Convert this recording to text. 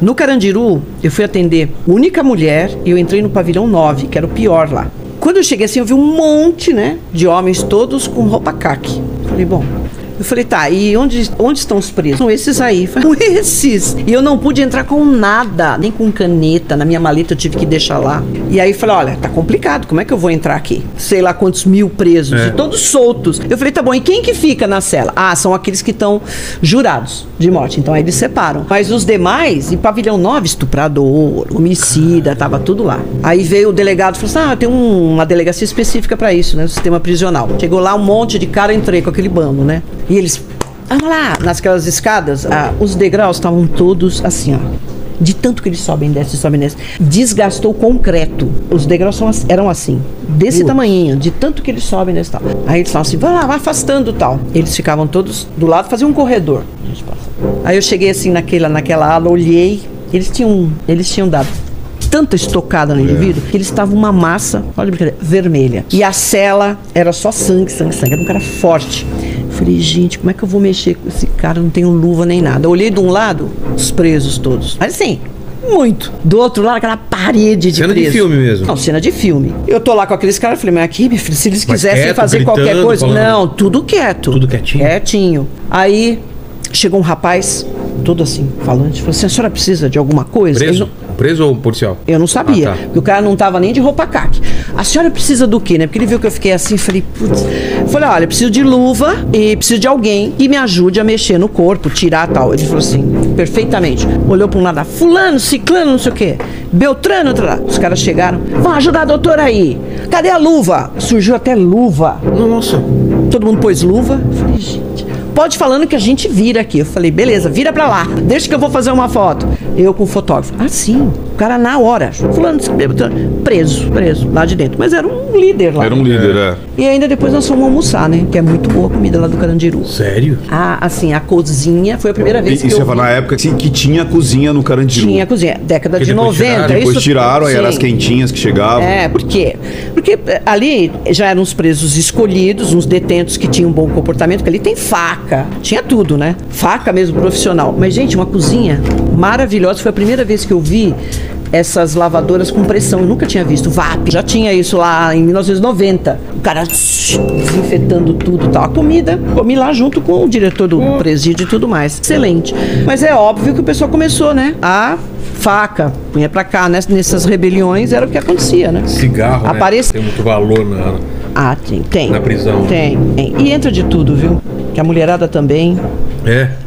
No Carandiru, eu fui atender única mulher e eu entrei no pavilhão 9, que era o pior lá. Quando eu cheguei assim, eu vi um monte, né, de homens todos com roupa caqui. Falei, bom... Eu falei, tá, e onde estão os presos? São esses aí. São esses. E eu não pude entrar com nada, nem com caneta. Na minha maleta eu tive que deixar lá. E aí eu falei, olha, tá complicado, como é que eu vou entrar aqui? Sei lá quantos mil presos, e todos soltos. Eu falei, tá bom, e quem que fica na cela? Ah, são aqueles que estão jurados de morte. Então aí eles separam. Mas os demais, e pavilhão 9, estuprador, homicida, tava tudo lá. Aí veio o delegado e falou assim, ah, tem uma delegacia específica pra isso, né, o sistema prisional. Chegou lá um monte de cara, entrei com aquele bando, né? E eles, olha lá, naquelas escadas, os degraus estavam todos assim, ó. De tanto que eles sobem, descem, sobem, descem. Desgastou o concreto. Os degraus eram assim, desse tamanhinho, de tanto que eles sobem, descem, tal. Aí eles falam assim, vai lá, vai afastando, tal. Eles ficavam todos do lado, faziam um corredor. Aí eu cheguei assim naquela ala, olhei, eles tinham dado tanta estocada no indivíduo, que ele estava uma massa, olha, vermelha. E a cela era só sangue, sangue, sangue. Era um cara forte. Falei, gente, como é que eu vou mexer com esse cara? Não tenho luva nem nada. Eu olhei de um lado, os presos todos. Mas assim, muito. Do outro lado, aquela parede de cena preso. Cena de filme mesmo. Não, cena de filme. Eu tô lá com aqueles caras, falei, mas aqui, minha filha, se eles quisessem quieto, fazer gritando, qualquer coisa... Falando. Não, tudo quieto. Tudo quietinho. Quietinho. Aí, chegou um rapaz, todo assim, falante, falou assim, a senhora precisa de alguma coisa? Preso? Preso ou policial? Eu não sabia, porque o cara não tava nem de roupa caque. A senhora precisa do quê, né? Porque ele viu que eu fiquei assim, falei, putz. Falei, olha, preciso de luva e preciso de alguém que me ajude a mexer no corpo, tirar tal. Ele falou assim, perfeitamente. Olhou para um lado, fulano, ciclano, não sei o quê, beltrano, tal. Os caras chegaram, vão ajudar a doutora aí. Cadê a luva? Surgiu até luva. Nossa. Todo mundo pôs luva. Falei, gente, pode falando que a gente vira aqui. Eu falei, beleza, vira pra lá, deixa que eu vou fazer uma foto. Eu com o fotógrafo. Ah, sim. O cara na hora. Fulano, preso lá de dentro. Mas era um líder lá. Era um líder, é. E ainda depois nós fomos almoçar, né? Que é muito boa a comida lá do Carandiru. Sério? Ah, assim, a cozinha foi a primeira vez que eu... E você falou na época que tinha cozinha no Carandiru. Tinha cozinha. Década de 90. Depois tiraram, aí eram as quentinhas que chegavam. É, por quê? Porque ali já eram os presos escolhidos, uns detentos que tinham um bom comportamento, porque ali tem faca. Tinha tudo, né? Faca mesmo, profissional. Mas, gente, uma cozinha maravilhosa. Foi a primeira vez que eu vi essas lavadoras com pressão. Eu nunca tinha visto. VAP. Já tinha isso lá em 1990. O cara desinfetando tudo e tal. A comida, comi lá junto com o diretor do presídio e tudo mais. Excelente. Mas é óbvio que o pessoal começou, né? A faca, punha pra cá, né? Nessas rebeliões era o que acontecia, né? Cigarro, aparece... né? Tem muito valor na... Ah, tem. Na prisão. Tem. E entra de tudo, viu? Que a mulherada também... É.